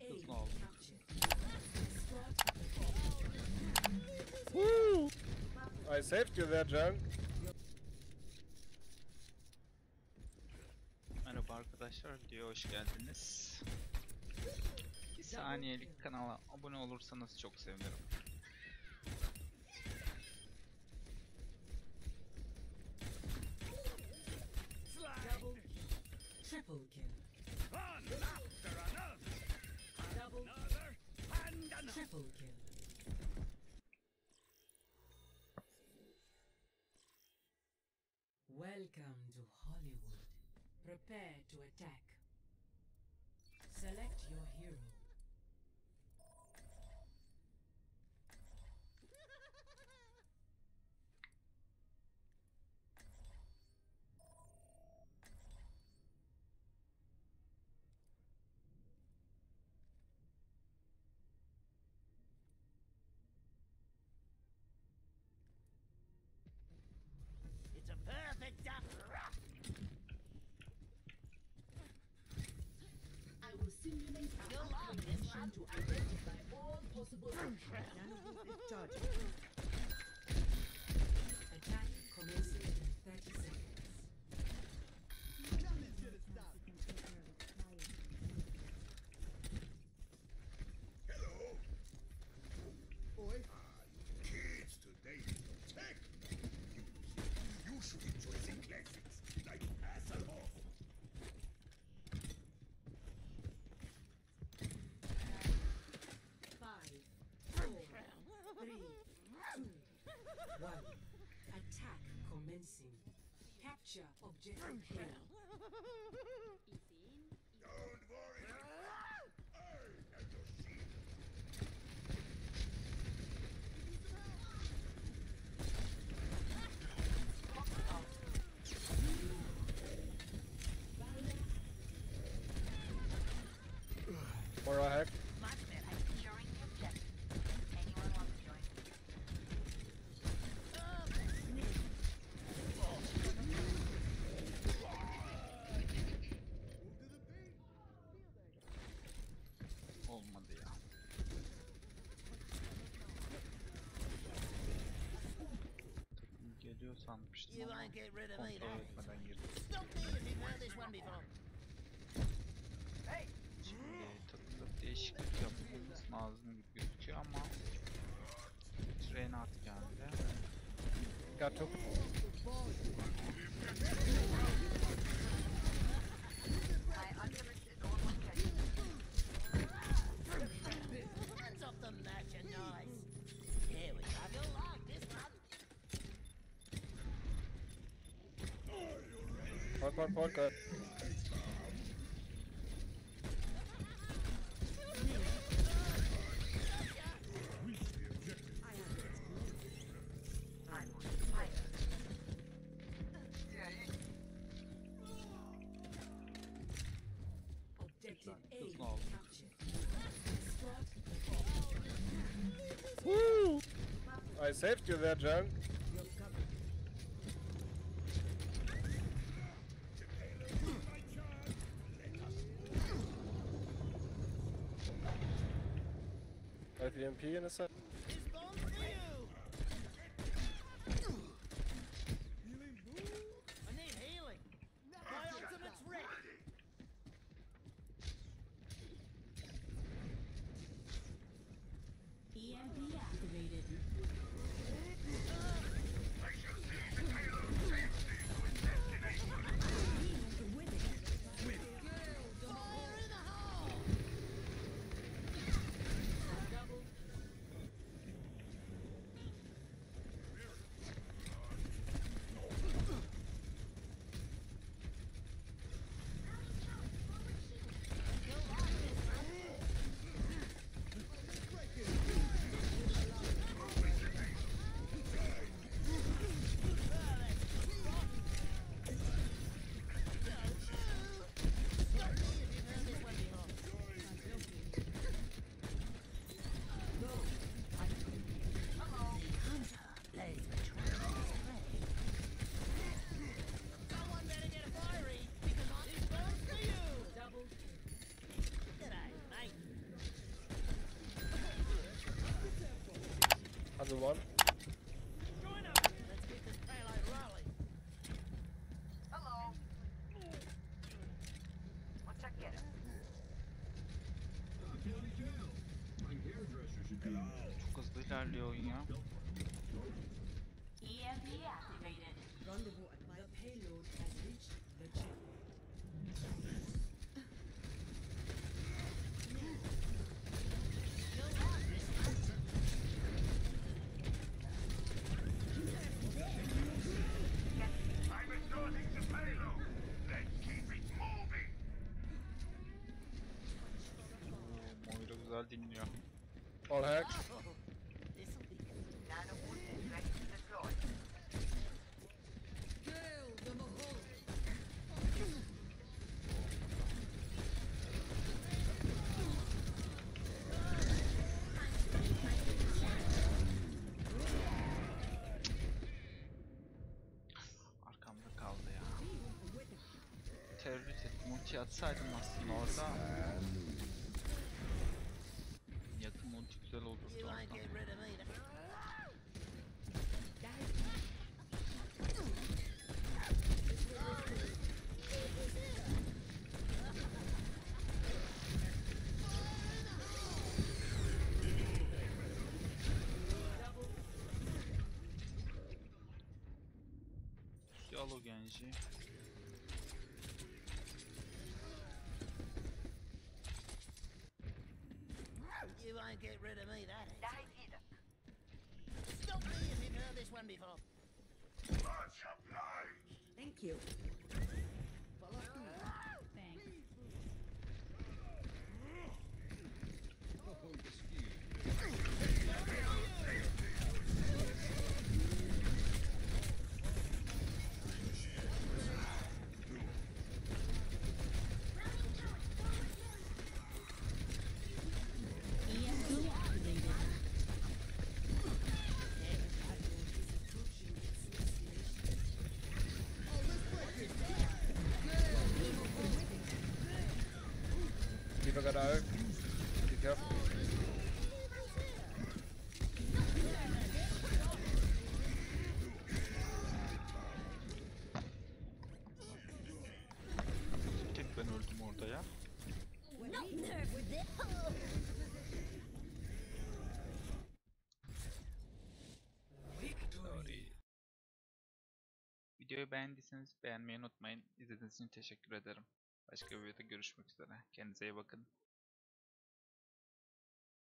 Kızma aldım. Woo! I saved you there, Junk. Merhaba arkadaşlar, diyor hoş geldiniz. Bir saniyelik kanala abone olursanız çok sevinirim. Triple kill. One after another. Double. Another and another. Triple kill. Welcome to Hollywood. Prepare to attack. Select your hero. To identify all possible charges. Attack commencing in 30 seconds. None is gonna stop. Hello. Boy. Kids today don't tech. You should enjoy the classics like asshole. Capture objective. Don't worry. Orhax. You won't get rid of me, stop me if you've heard this one before. Hey! Takımda değişiklik yapmamız lazım gibi gözüküyor ama tren artık geldi. Kaçıp. Parka. I saved you there, Junk. MP in a sec. everyone. Çok hızlı ilerliyor oyun ya. Güzel dinliyor. Orhax. Arkamda kaldı ya. Terörist ettim. Ulti atsaydım aslında orada. Güzel oldu. Al o Genji. You won't get rid of me, that is. Stop me if you've heard this one before. March up nine. Thank you. Got out. Be careful. Tek ben öldüm orada ya. Sorry. Videoyu beğendiyseniz beğenmeyi unutmayın. İzlediğiniz için teşekkür ederim. Başka bir videoda görüşmek üzere. Kendinize iyi bakın.